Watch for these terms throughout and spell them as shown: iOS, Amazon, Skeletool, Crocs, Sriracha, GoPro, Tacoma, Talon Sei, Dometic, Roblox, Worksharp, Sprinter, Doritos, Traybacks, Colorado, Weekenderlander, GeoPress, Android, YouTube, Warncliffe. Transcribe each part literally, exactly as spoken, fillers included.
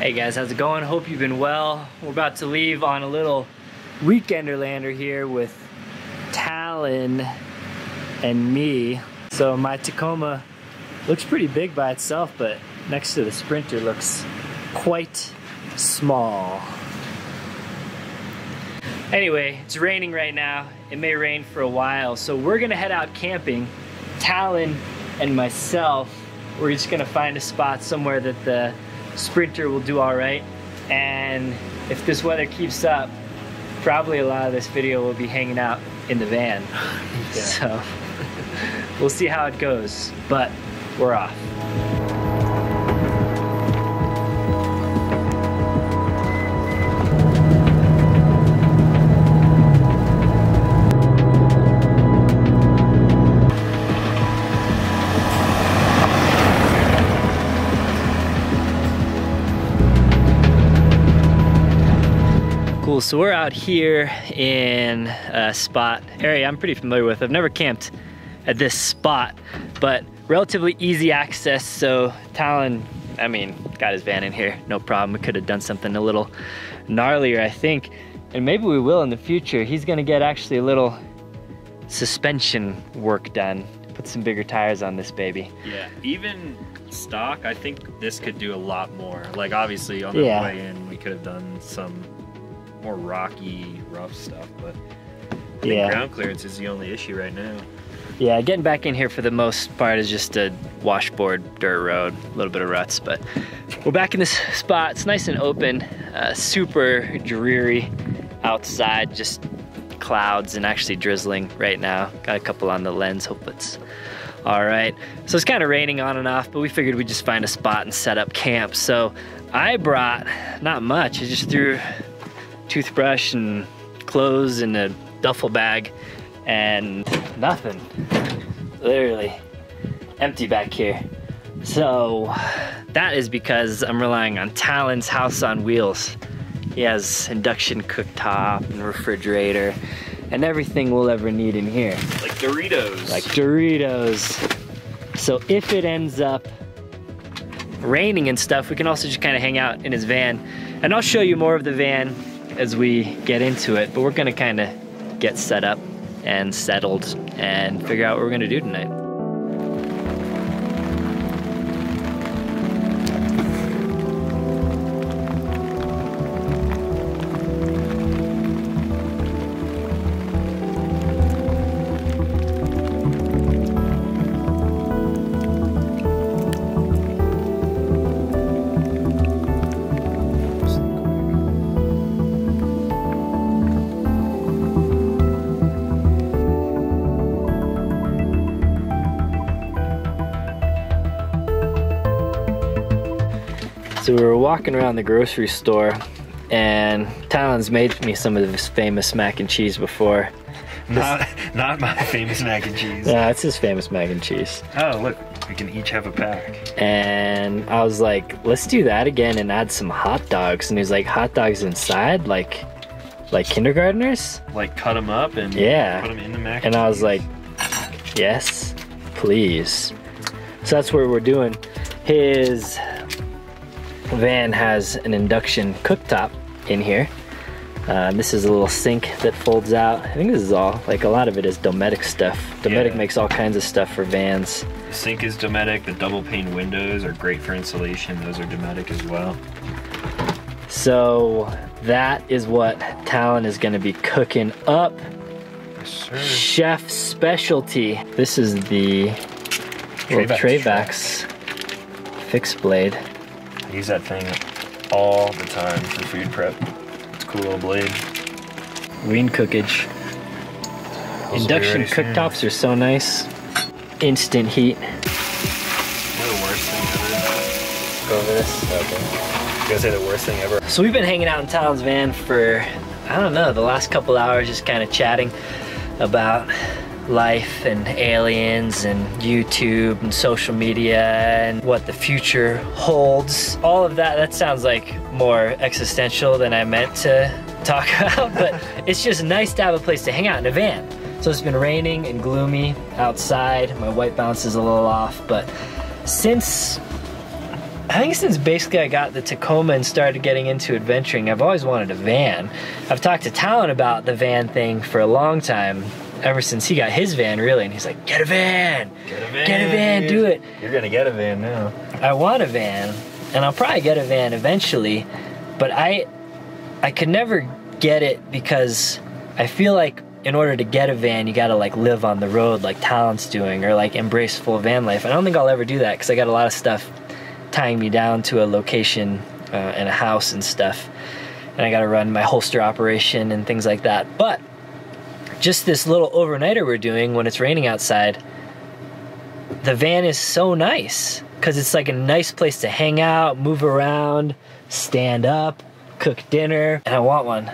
Hey guys, how's it going? Hope you've been well. We're about to leave on a little Weekenderlander here with Talon and me. So my Tacoma looks pretty big by itself, but next to the Sprinter looks quite small. Anyway, it's raining right now. It may rain for a while, so we're gonna head out camping. Talon and myself, we're just gonna find a spot somewhere that the Sprinter will do all right, and if this weather keeps up, probably a lot of this video will be hanging out in the van. Yeah. So we'll see how it goes, but we're off. So we're out here in a spot, area I'm pretty familiar with. I've never camped at this spot, but relatively easy access. So Talon, I mean, got his van in here, no problem. We could have done something a little gnarlier, I think. And maybe we will in the future. He's gonna get actually a little suspension work done. Put some bigger tires on this baby. Yeah, even stock, I think this could do a lot more. Like obviously on the yeah. way in, we could have done some more rocky, rough stuff, but I think yeah. ground clearance is the only issue right now. Yeah, getting back in here for the most part is just a washboard dirt road, a little bit of ruts, but we're back in this spot. It's nice and open, uh, super dreary outside, just clouds and actually drizzling right now. Got a couple on the lens, hope it's all right. So it's kind of raining on and off, but we figured we'd just find a spot and set up camp. So I brought, not much, I just threw toothbrush and clothes and a duffel bag and nothing, literally empty back here. So that is because I'm relying on Talon's house on wheels. He has induction cooktop and refrigerator and everything we'll ever need in here. Like Doritos. Like Doritos. So if it ends up raining and stuff, we can also just kind of hang out in his van, and I'll show you more of the van as we get into it, but we're gonna kinda get set up and settled and figure out what we're gonna do tonight. So we were walking around the grocery store, and Talon's made me some of his famous mac and cheese before. Not, not my famous mac and cheese. No, it's his famous mac and cheese. Oh, look, we can each have a pack. And I was like, let's do that again and add some hot dogs. And he was like, hot dogs inside? Like, like kindergartners? Like cut them up and yeah. put them in the mac and, and cheese? And I was like, yes, please. So that's what we're doing. His van has an induction cooktop in here. Uh, this is a little sink that folds out. I think this is all, like a lot of it is Dometic stuff. Dometic yeah. makes all kinds of stuff for vans. The sink is Dometic, the double pane windows are great for insulation, those are Dometic as well. So that is what Talon is gonna be cooking up. Yes, sir. Chef specialty. This is the little Traybacks fixed blade. I use that thing all the time for food prep. It's a cool little blade. Green cookage. Induction cooktops are so nice. Instant heat. What the worst thing ever? Go over this? Okay. Gonna say the worst thing ever. So we've been hanging out in Talon's van for, I don't know, the last couple hours, just kind of chatting about life and aliens and YouTube and social media and what the future holds. All of that, that sounds like more existential than I meant to talk about, but it's just nice to have a place to hang out in a van. So it's been raining and gloomy outside. My white balance is a little off, but since I think since basically I got the Tacoma and started getting into adventuring, I've always wanted a van. I've talked to Talon about the van thing for a long time, ever since he got his van, really, and he's like, get a van, get a van, get a van do it. You're gonna get a van now. I want a van, and I'll probably get a van eventually, but I, I could never get it because I feel like in order to get a van, you gotta like live on the road like Talon's doing, or like embrace full van life. I don't think I'll ever do that because I got a lot of stuff tying me down to a location uh, and a house and stuff, and I gotta run my holster operation and things like that. But just this little overnighter we're doing when it's raining outside, the van is so nice because it's like a nice place to hang out, move around, stand up, cook dinner, and I want one.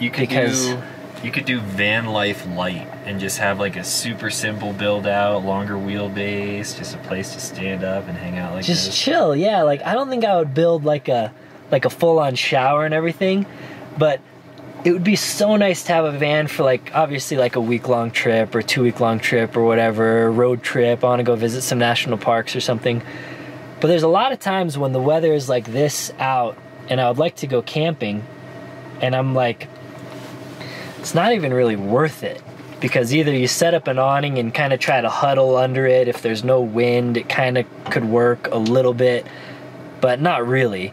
You could because do, you could do van life light and just have like a super simple build out, longer wheelbase, just a place to stand up and hang out like just this. Chill, yeah. Like I don't think I would build like a like a full on shower and everything, but it would be so nice to have a van for like obviously like a week long trip or two week long trip or whatever, road trip. I want to go visit some national parks or something. But there's a lot of times when the weather is like this out and I would like to go camping, and I'm like, it's not even really worth it because either you set up an awning and kind of try to huddle under it. If there's no wind, it kind of could work a little bit, but not really.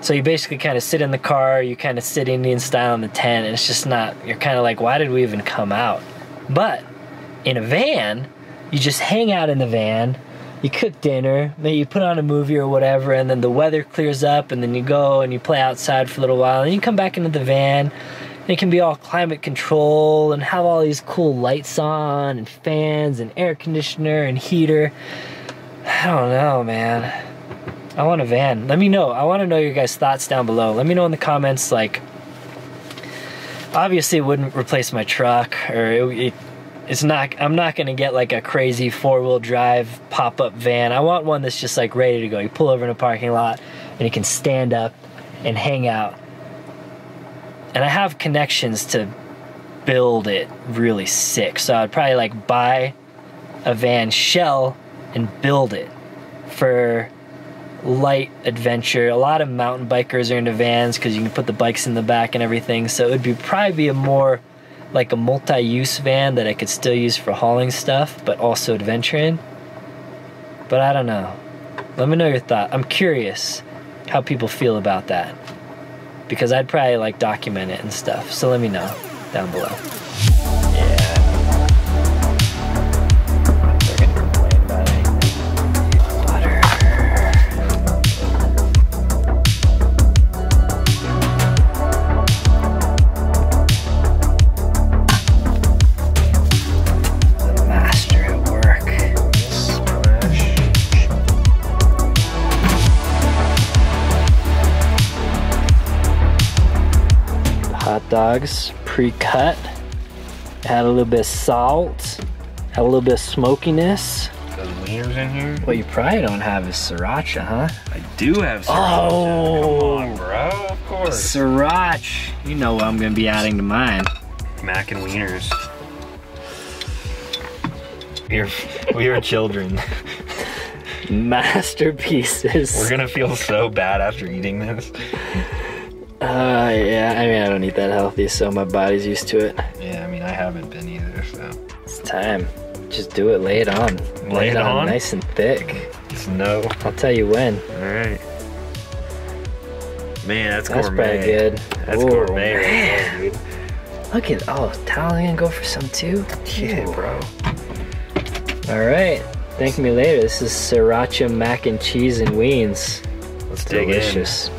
So you basically kind of sit in the car, you kind of sit Indian style in the tent, and it's just not, you're kind of like, why did we even come out? But in a van, you just hang out in the van, you cook dinner, maybe you put on a movie or whatever, and then the weather clears up, and then you go and you play outside for a little while, and you come back into the van, and it can be all climate control, and have all these cool lights on, and fans, and air conditioner, and heater. I don't know, man. I want a van. Let me know. I want to know your guys' thoughts down below. Let me know in the comments, like, obviously it wouldn't replace my truck, or it, it It's not, I'm not gonna get like a crazy four-wheel drive pop-up van. I want one that's just like ready to go. You pull over in a parking lot and you can stand up and hang out. And I have connections to build it really sick. So I'd probably like buy a van shell and build it for light adventure. A lot of mountain bikers are into vans because you can put the bikes in the back and everything. So it would be probably be a more like a multi-use van that I could still use for hauling stuff, but also adventuring. But I don't know. Let me know your thought. I'm curious how people feel about that, because I'd probably like document it and stuff. So let me know down below. Yeah. Dogs pre-cut, add a little bit of salt, add a little bit of smokiness. Got wieners in here. What you probably don't have is sriracha, huh? I do have sriracha. Oh, come on, bro, of course. Sriracha. You know what I'm gonna be adding to mine? Mac and wieners. We are, we are children. Masterpieces. We're gonna feel so bad after eating this. Uh, yeah, I mean, I don't eat that healthy, so my body's used to it. Yeah, I mean, I haven't been either, so. It's time. Just do it, lay it on. Lay, lay it on? Nice and thick. It's no. I'll tell you when. All right. Man, that's, that's gourmet. That's probably good. That's Ooh, gourmet right there, dude. Look at, oh, Talon gonna go for some too? Yeah, Ooh. bro. All right, thank me later. This is sriracha mac and cheese and weens. Let's dig in. Delicious.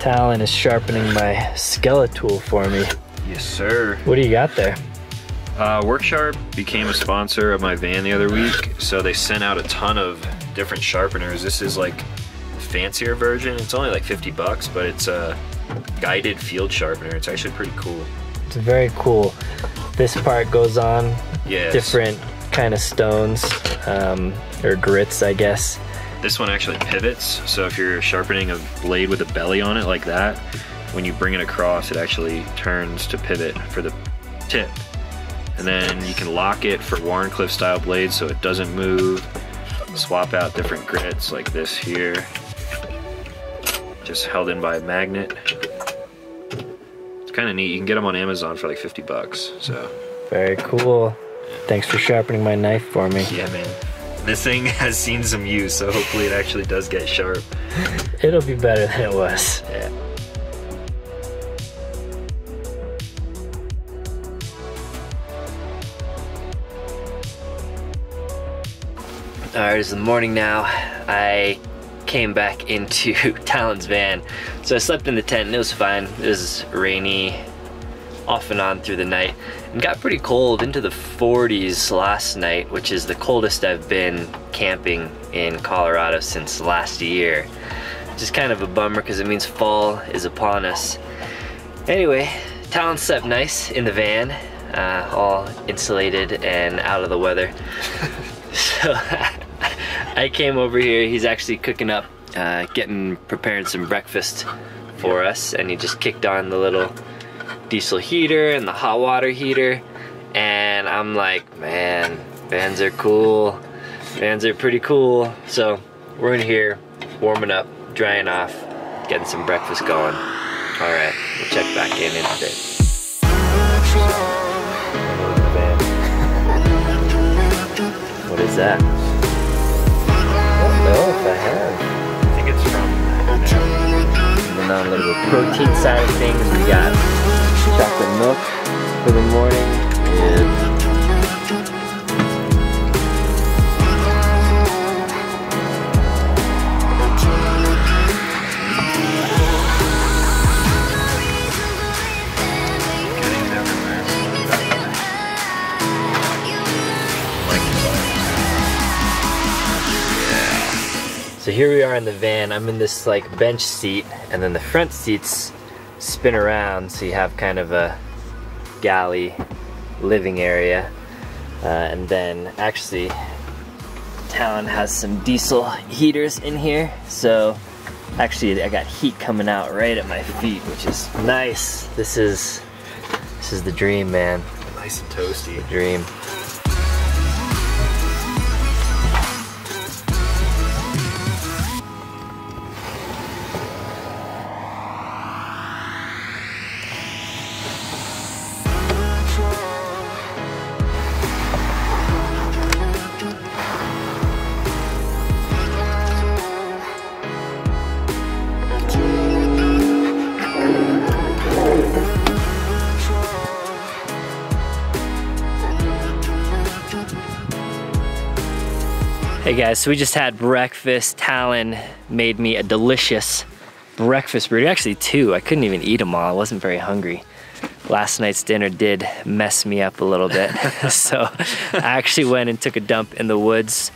Talon is sharpening my Skeletool for me. Yes, sir. What do you got there? Uh, Worksharp became a sponsor of my van the other week, so they sent out a ton of different sharpeners. This is like a fancier version. It's only like fifty bucks, but it's a guided field sharpener. It's actually pretty cool. It's very cool. This part goes on yes. different kind of stones, um, or grits, I guess. This one actually pivots, so if you're sharpening a blade with a belly on it like that, when you bring it across, it actually turns to pivot for the tip. And then you can lock it for Warncliffe style blades so it doesn't move. Swap out different grits like this here. Just held in by a magnet. It's kind of neat. You can get them on Amazon for like fifty bucks. So very cool. Yeah. Thanks for sharpening my knife for me. Yeah, man. This thing has seen some use, so hopefully it actually does get sharp. It'll be better than it was. Yeah. All right, it's the morning now. I came back into Talon's van. So I slept in the tent and it was fine. It was rainy off and on through the night. It got pretty cold, into the forties last night, which is the coldest I've been camping in Colorado since last year. Which is kind of a bummer because it means fall is upon us. Anyway, Talon slept nice in the van, uh, all insulated and out of the weather. So I came over here, he's actually cooking up, uh, getting, preparing some breakfast for us, and he just kicked on the little diesel heater and the hot water heater, and I'm like, man, vans are cool, vans are pretty cool. So we're in here, warming up, drying off, getting some breakfast going. All right, we'll check back in in a bit. What is that? I don't know if I have. I think it's from the non-little protein side of things. We got chocolate milk for the morning. And so here we are in the van. I'm in this like bench seat, and then the front seats spin around, so you have kind of a galley living area. Uh, and then actually, Talon has some diesel heaters in here. So actually, I got heat coming out right at my feet, which is nice. This is this is the dream, man. Nice and toasty. The dream. Hey guys, so we just had breakfast. Talon made me a delicious breakfast burrito, actually two. I couldn't even eat them all, I wasn't very hungry. Last night's dinner did mess me up a little bit. So I actually went and took a dump in the woods.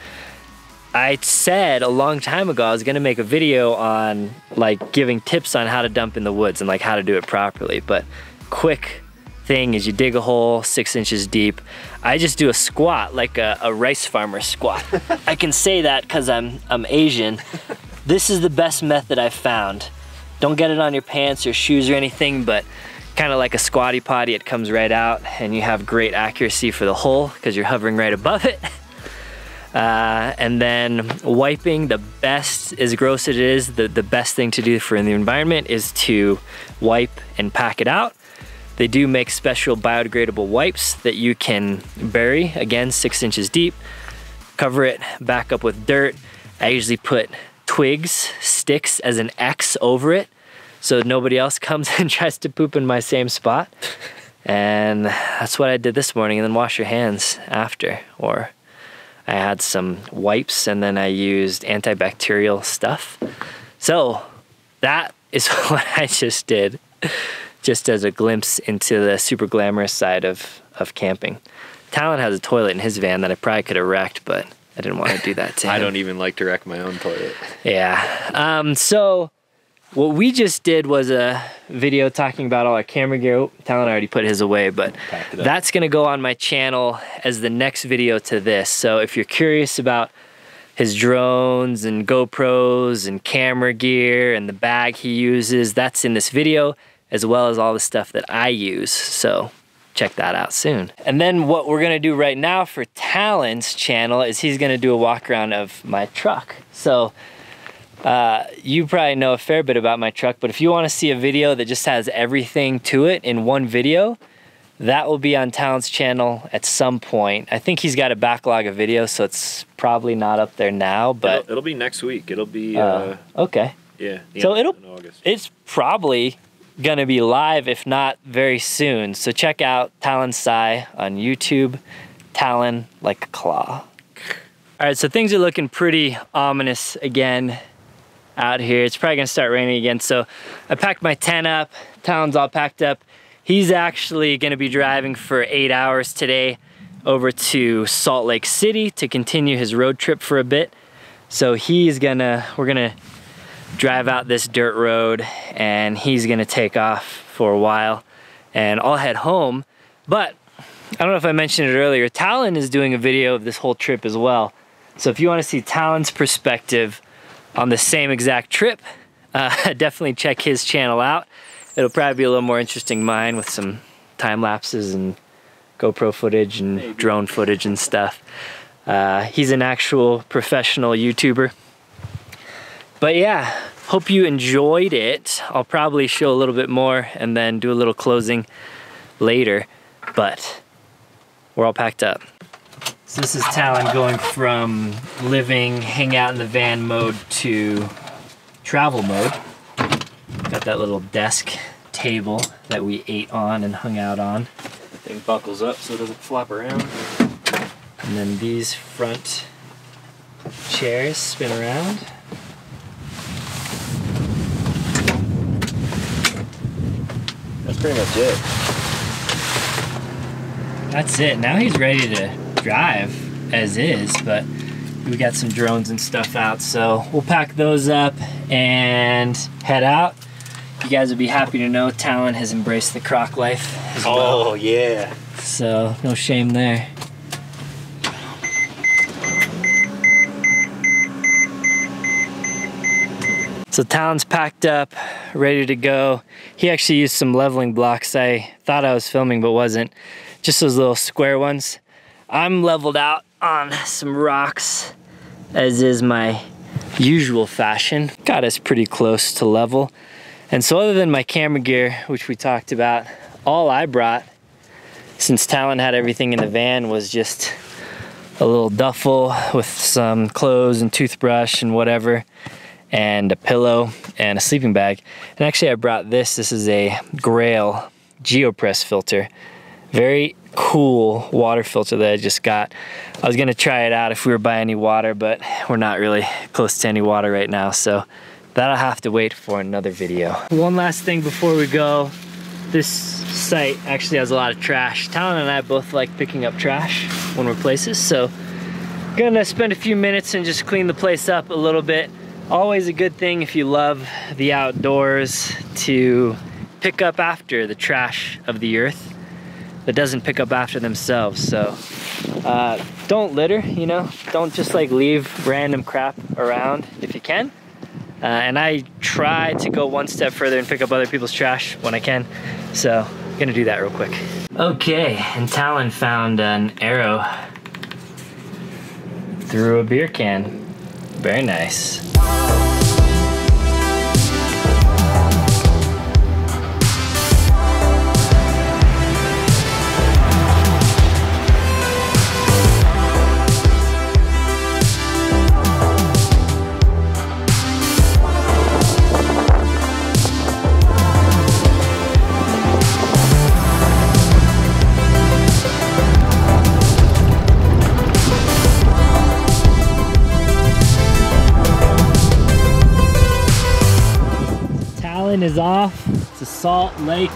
I said a long time ago I was gonna make a video on like giving tips on how to dump in the woods and like how to do it properly, but quick thing is you dig a hole six inches deep. I just do a squat, like a, a rice farmer squat. I can say that because I'm, I'm Asian. This is the best method I've found. Don't get it on your pants or shoes or anything, but kind of like a squatty potty, it comes right out and you have great accuracy for the hole because you're hovering right above it. Uh, and then wiping, the best, as gross as it is, the, the best thing to do for the environment is to wipe and pack it out. They do make special biodegradable wipes that you can bury, again, six inches deep, cover it back up with dirt. I usually put twigs, sticks as an X over it so nobody else comes and tries to poop in my same spot. And that's what I did this morning, and then wash your hands after. Or I had some wipes and then I used antibacterial stuff. So that is what I just did. Just as a glimpse into the super glamorous side of, of camping. Talon has a toilet in his van that I probably could have wrecked, but I didn't want to do that to him. I don't even like to wreck my own toilet. Yeah. Um, so what we just did was a video talking about all our camera gear. Talon already put his away, but that's going to go on my channel as the next video to this. So if you're curious about his drones and GoPros and camera gear and the bag he uses, that's in this video, as well as all the stuff that I use. So check that out soon. And then what we're gonna do right now for Talon's channel is he's gonna do a walk around of my truck. So uh, you probably know a fair bit about my truck, but if you wanna see a video that just has everything to it in one video, that will be on Talon's channel at some point. I think he's got a backlog of videos, so it's probably not up there now, but... It'll, it'll be next week. It'll be... Uh, uh, okay. Yeah. So it'll... In August. It's probably gonna be live, if not very soon. So check out Talon Sei on YouTube. Talon like a claw. All right, so things are looking pretty ominous again out here. It's probably gonna start raining again. So I packed my tent up. Talon's all packed up. He's actually gonna be driving for eight hours today over to Salt Lake City to continue his road trip for a bit. So he's gonna, we're gonna drive out this dirt road and he's gonna take off for a while and I'll head home. But I don't know if I mentioned it earlier, Talon is doing a video of this whole trip as well. So if you wanna see Talon's perspective on the same exact trip, uh, definitely check his channel out. It'll probably be a little more interesting mine with some time lapses and GoPro footage and Maybe. drone footage and stuff. Uh, he's an actual professional YouTuber. But yeah, hope you enjoyed it. I'll probably show a little bit more and then do a little closing later, but we're all packed up. So this is Talon going from living, hang out in the van mode to travel mode. Got that little desk table that we ate on and hung out on. That thing buckles up so it doesn't flop around. And then these front chairs spin around. That's pretty much it. That's it. Now he's ready to drive as is, but we got some drones and stuff out, so we'll pack those up and head out. You guys would be happy to know Talon has embraced the croc life as well. Oh, yeah. So, no shame there. So Talon's packed up, ready to go. He actually used some leveling blocks I thought I was filming but wasn't. Just those little square ones. I'm leveled out on some rocks, as is my usual fashion. Got us pretty close to level. And so other than my camera gear, which we talked about, all I brought, since Talon had everything in the van, was just a little duffel with some clothes and toothbrush and whatever, and a pillow and a sleeping bag. And actually I brought this, this is a Grail GeoPress filter. Very cool water filter that I just got. I was gonna try it out if we were by any water, but we're not really close to any water right now, so that'll have to wait for another video. One last thing before we go. This site actually has a lot of trash. Talon and I both like picking up trash when we're places, so gonna spend a few minutes and just clean the place up a little bit. Always a good thing if you love the outdoors to pick up after the trash of the earth that doesn't pick up after themselves. So uh, don't litter, you know? Don't just like leave random crap around if you can. Uh, and I try to go one step further and pick up other people's trash when I can. So I'm gonna do that real quick. Okay, and Talon found an arrow through a beer can. Very nice. Is off to Salt Lake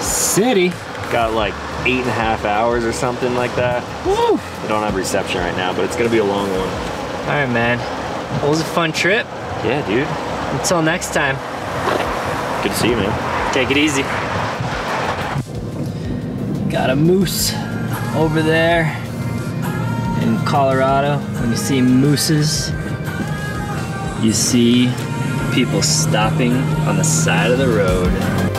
City. Got like eight and a half hours or something like that. Woo! I don't have reception right now, but it's gonna be a long one. All right, man. Well, it was a fun trip. Yeah, dude. Until next time. Good to see you, man. Take it easy. Got a moose over there in Colorado. When you see mooses, you see people stopping on the side of the road.